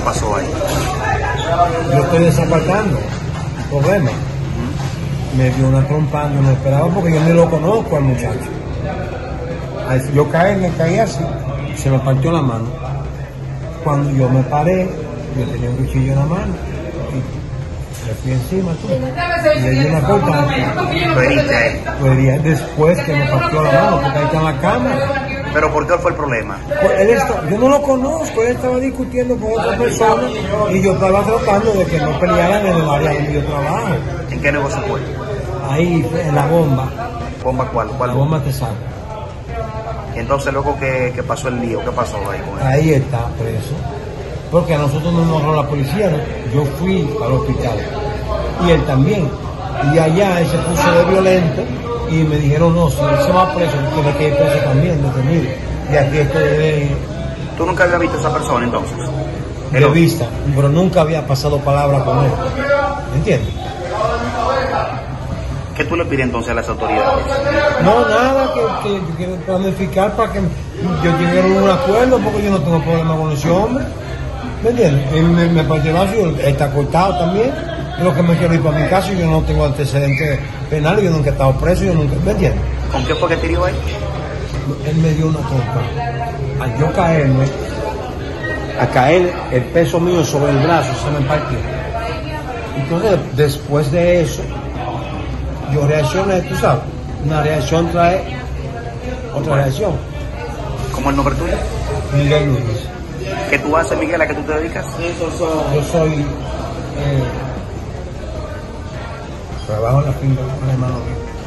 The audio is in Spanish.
te pasó ahí? Yo estoy desempacando, problema. Me dio una trompa, no me esperaba porque yo ni lo conozco al muchacho. Yo caí, me caí así, se me partió la mano. Cuando yo me paré, yo tenía un cuchillo en la mano. Le fui encima, tú. Le di una corta. Después que me partió la mano, porque ahí está en la cama. ¿Pero por qué fue el problema? Pues él está, yo no lo conozco, él estaba discutiendo con otra persona y yo estaba tratando de que no pelearan en el área donde yo trabajo. ¿En qué negocio fue? Ahí, en la bomba. ¿Bomba cuál? La bomba te saca. Entonces, luego que pasó el lío, ¿qué pasó ahí con él? Ahí está preso. Porque a nosotros nos morró la policía, ¿no? Yo fui al hospital y él también. Y allá él se puso de violento y me dijeron, no, si se va preso, porque me quedé preso también, detenido. Y aquí estoy de... ¿Tú nunca habías visto a esa persona entonces? De vista, pero nunca había pasado palabra con él. ¿Entiendes? ¿Qué tú le pides entonces a las autoridades? No, nada, que yo quiero planificar para que yo llegue a un acuerdo, porque yo no tengo problema con ese hombre. ¿Me entiendes? Me partió el brazo, está cortado también. Lo que me quiero ir para mi caso, yo no tengo antecedentes penales, yo nunca he estado preso, yo nunca, ¿me entiendes? ¿Con qué fue que tiró ahí? Él me dio una trompa. Al yo caerme, a caer el peso mío sobre el brazo, se me partió. Entonces, después de eso, yo reaccioné, tú sabes, una reacción trae otra reacción. ¿Cómo el nombre tuyo? Miguel Luis. ¿Qué tú haces, Miguel, a qué tú te dedicas? Yo soy... trabajo en la finca con el hermano mío.